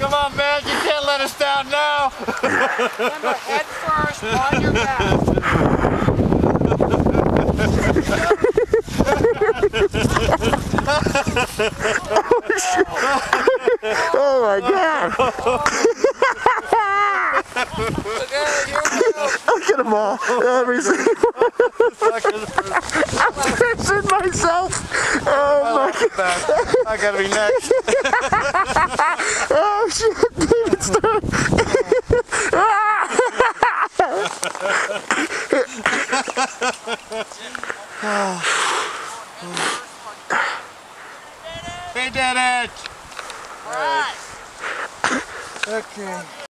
Come on, man, you can't let us down now. Remember, head first, on your back. Oh my God! Look at them all. Every single one. I'm pinching myself. Oh my God! I gotta be next. Oh shit, dude! It's done. We did it. All right. Okay.